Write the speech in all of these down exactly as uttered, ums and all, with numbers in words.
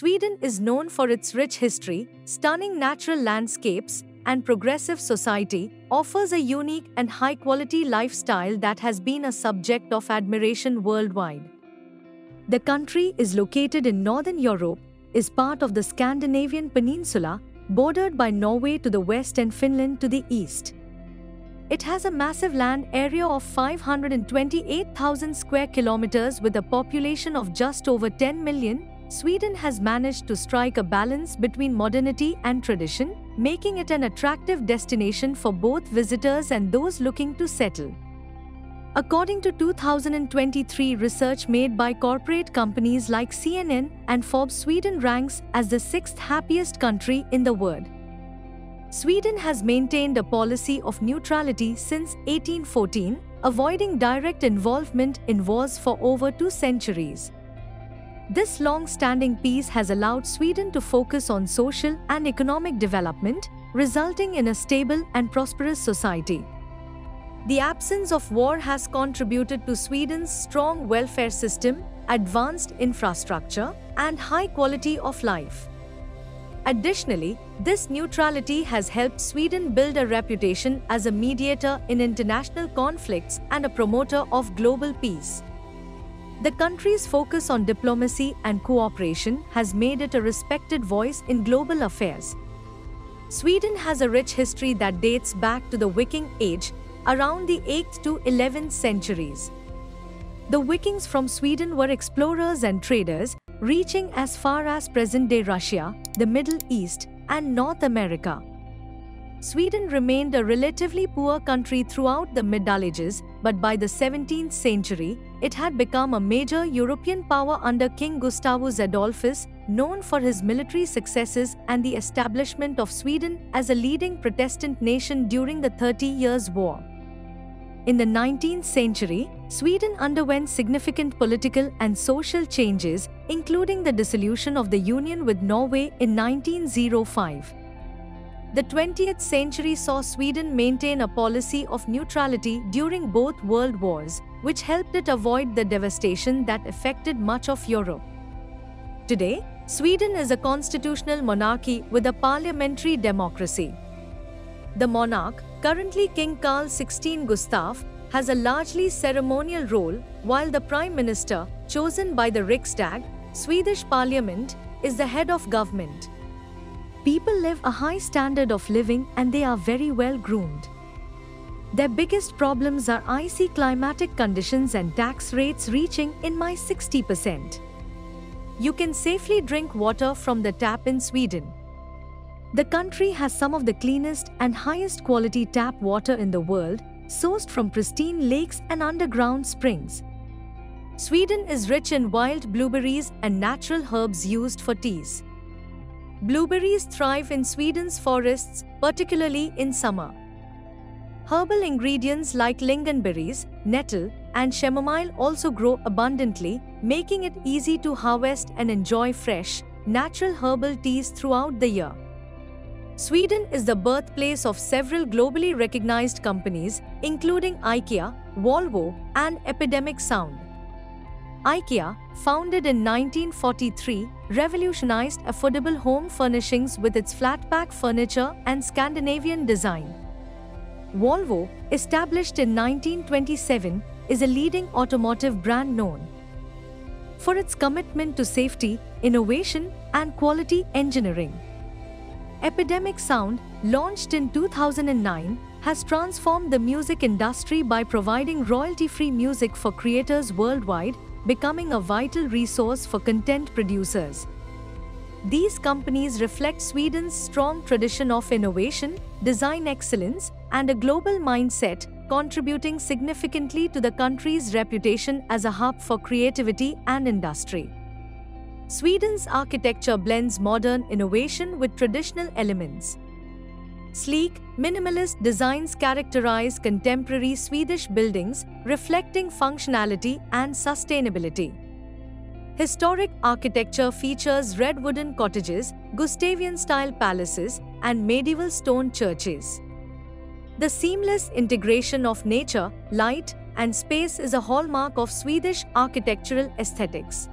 Sweden is known for its rich history, stunning natural landscapes, and progressive society, offers a unique and high-quality lifestyle that has been a subject of admiration worldwide. The country is located in northern Europe, is part of the Scandinavian peninsula, bordered by Norway to the west and Finland to the east. It has a massive land area of five hundred twenty-eight thousand square kilometers with a population of just over ten million. Sweden has managed to strike a balance between modernity and tradition, making it an attractive destination for both visitors and those looking to settle. According to two thousand twenty-three research made by corporate companies like C N N and Forbes, Sweden ranks as the sixth happiest country in the world. Sweden has maintained a policy of neutrality since eighteen fourteen, avoiding direct involvement in wars for over two centuries. This long-standing peace has allowed Sweden to focus on social and economic development, resulting in a stable and prosperous society. The absence of war has contributed to Sweden's strong welfare system, advanced infrastructure, and high quality of life. Additionally, this neutrality has helped Sweden build a reputation as a mediator in international conflicts and a promoter of global peace. The country's focus on diplomacy and cooperation has made it a respected voice in global affairs. Sweden has a rich history that dates back to the Viking Age, around the eighth to eleventh centuries. The Vikings from Sweden were explorers and traders, reaching as far as present-day Russia, the Middle East, and North America. Sweden remained a relatively poor country throughout the Middle Ages, but by the seventeenth century, it had become a major European power under King Gustavus Adolphus, known for his military successes and the establishment of Sweden as a leading Protestant nation during the Thirty Years' War. In the nineteenth century, Sweden underwent significant political and social changes, including the dissolution of the Union with Norway in nineteen oh five. The twentieth century saw Sweden maintain a policy of neutrality during both world wars, which helped it avoid the devastation that affected much of Europe. Today, Sweden is a constitutional monarchy with a parliamentary democracy. The monarch, currently King Carl the sixteenth Gustaf, has a largely ceremonial role, while the Prime Minister, chosen by the Riksdag, Swedish parliament, is the head of government. People live a high standard of living and they are very well groomed. Their biggest problems are icy climatic conditions and tax rates reaching in my sixty percent. You can safely drink water from the tap in Sweden. The country has some of the cleanest and highest quality tap water in the world, sourced from pristine lakes and underground springs. Sweden is rich in wild blueberries and natural herbs used for teas. Blueberries thrive in Sweden's forests, particularly in summer. Herbal ingredients like lingonberries, nettle, and chamomile also grow abundantly, making it easy to harvest and enjoy fresh, natural herbal teas throughout the year. Sweden is the birthplace of several globally recognized companies, including IKEA, Volvo, and Epidemic Sound. IKEA, founded in nineteen forty-three, revolutionized affordable home furnishings with its flat-pack furniture and Scandinavian design. Volvo, established in nineteen twenty-seven, is a leading automotive brand known for its commitment to safety, innovation, and quality engineering. Epidemic Sound, launched in two thousand nine, has transformed the music industry by providing royalty-free music for creators worldwide, becoming a vital resource for content producers. These companies reflect Sweden's strong tradition of innovation, design excellence, and a global mindset, contributing significantly to the country's reputation as a hub for creativity and industry. Sweden's architecture blends modern innovation with traditional elements. Sleek, minimalist designs characterize contemporary Swedish buildings, reflecting functionality and sustainability. Historic architecture features red wooden cottages, Gustavian-style palaces, and medieval stone churches. The seamless integration of nature, light, and space is a hallmark of Swedish architectural aesthetics.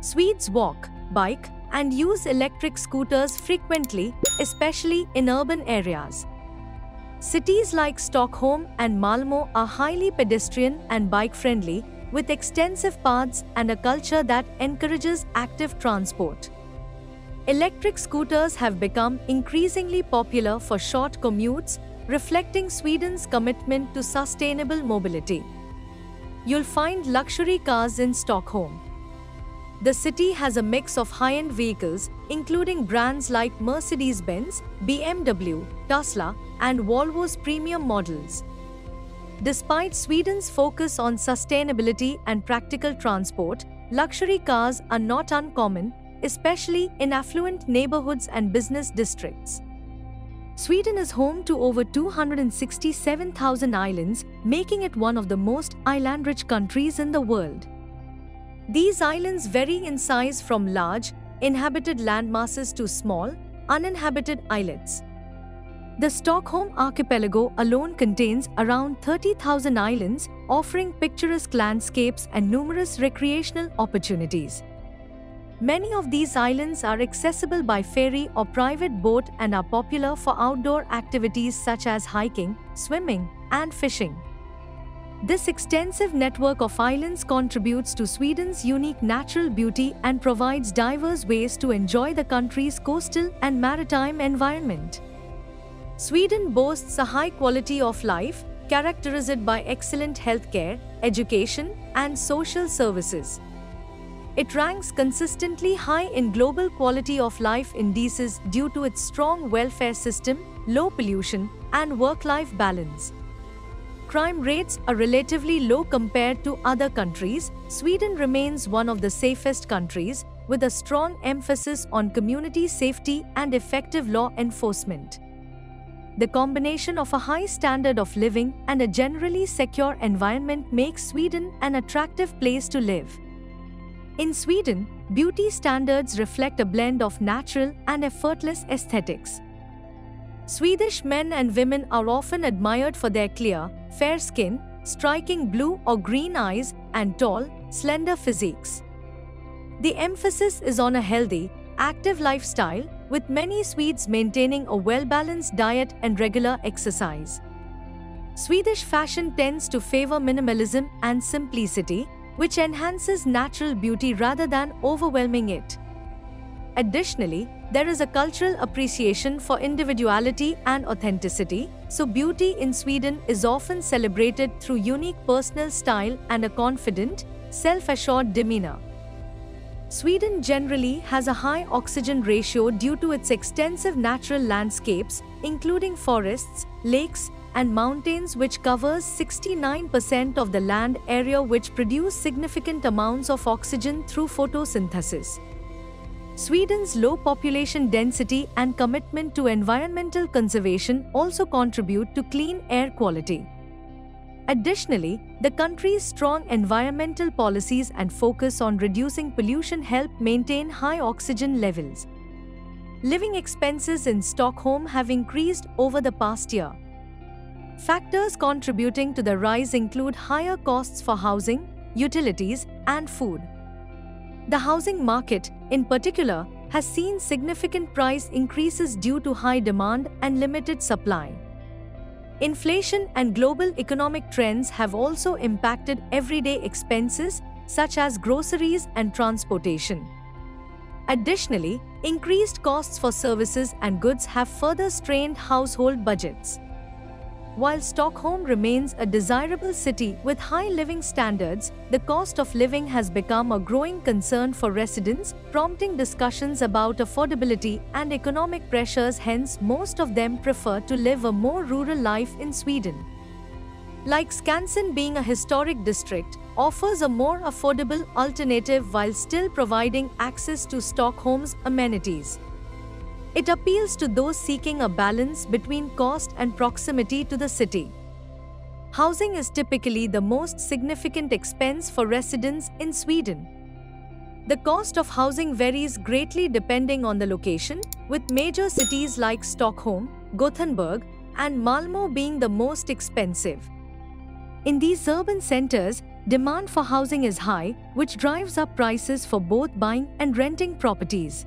Swedes walk, bike, and use electric scooters frequently, especially in urban areas. Cities like Stockholm and Malmö are highly pedestrian and bike-friendly, with extensive paths and a culture that encourages active transport. Electric scooters have become increasingly popular for short commutes, reflecting Sweden's commitment to sustainable mobility. You'll find luxury cars in Stockholm. The city has a mix of high-end vehicles, including brands like Mercedes-Benz, B M W, Tesla, and Volvo's premium models. Despite Sweden's focus on sustainability and practical transport, luxury cars are not uncommon, especially in affluent neighborhoods and business districts. Sweden is home to over two hundred sixty-seven thousand islands, making it one of the most island-rich countries in the world. These islands vary in size from large, inhabited landmasses to small, uninhabited islets. The Stockholm Archipelago alone contains around thirty thousand islands, offering picturesque landscapes and numerous recreational opportunities. Many of these islands are accessible by ferry or private boat and are popular for outdoor activities such as hiking, swimming, and fishing. This extensive network of islands contributes to Sweden's unique natural beauty and provides diverse ways to enjoy the country's coastal and maritime environment. Sweden boasts a high quality of life, characterized by excellent healthcare, education, and social services. It ranks consistently high in global quality of life indices due to its strong welfare system, low pollution, and work-life balance. Crime rates are relatively low compared to other countries. Sweden remains one of the safest countries, with a strong emphasis on community safety and effective law enforcement. The combination of a high standard of living and a generally secure environment makes Sweden an attractive place to live. In Sweden, beauty standards reflect a blend of natural and effortless aesthetics. Swedish men and women are often admired for their clear, fair skin, striking blue or green eyes, and tall, slender physiques. The emphasis is on a healthy, active lifestyle, with many Swedes maintaining a well-balanced diet and regular exercise. Swedish fashion tends to favor minimalism and simplicity, which enhances natural beauty rather than overwhelming it. Additionally, there is a cultural appreciation for individuality and authenticity, so beauty in Sweden is often celebrated through unique personal style and a confident, self-assured demeanor. Sweden generally has a high oxygen ratio due to its extensive natural landscapes, including forests, lakes, and mountains, which covers sixty-nine percent of the land area, which produce significant amounts of oxygen through photosynthesis. Sweden's low population density and commitment to environmental conservation also contribute to clean air quality. Additionally, the country's strong environmental policies and focus on reducing pollution help maintain high oxygen levels. Living expenses in Stockholm have increased over the past year. Factors contributing to the rise include higher costs for housing, utilities, and food. The housing market, in particular, has seen significant price increases due to high demand and limited supply. Inflation and global economic trends have also impacted everyday expenses, such as groceries and transportation. Additionally, increased costs for services and goods have further strained household budgets. While Stockholm remains a desirable city with high living standards, the cost of living has become a growing concern for residents, prompting discussions about affordability and economic pressures. Hence, most of them prefer to live a more rural life in Sweden. Like Skansen, being a historic district, offers a more affordable alternative while still providing access to Stockholm's amenities. It appeals to those seeking a balance between cost and proximity to the city. Housing is typically the most significant expense for residents in Sweden. The cost of housing varies greatly depending on the location, with major cities like Stockholm, Gothenburg, and Malmö being the most expensive. In these urban centers, demand for housing is high, which drives up prices for both buying and renting properties.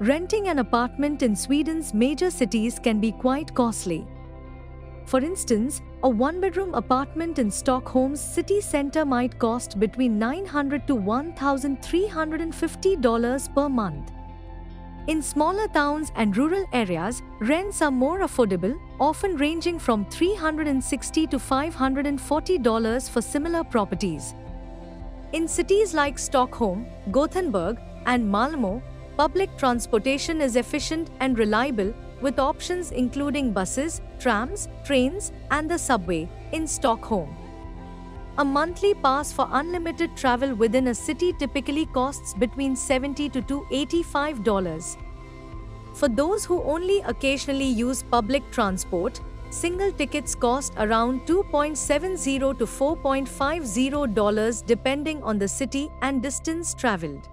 Renting an apartment in Sweden's major cities can be quite costly. For instance, a one-bedroom apartment in Stockholm's city centre might cost between nine hundred to one thousand three hundred fifty dollars per month. In smaller towns and rural areas, rents are more affordable, often ranging from three hundred sixty to five hundred forty dollars for similar properties. In cities like Stockholm, Gothenburg, and Malmö, public transportation is efficient and reliable, with options including buses, trams, trains, and the subway in Stockholm. A monthly pass for unlimited travel within a city typically costs between seventy to two hundred eighty-five dollars. For those who only occasionally use public transport, single tickets cost around two dollars and seventy cents to four dollars and fifty cents depending on the city and distance traveled.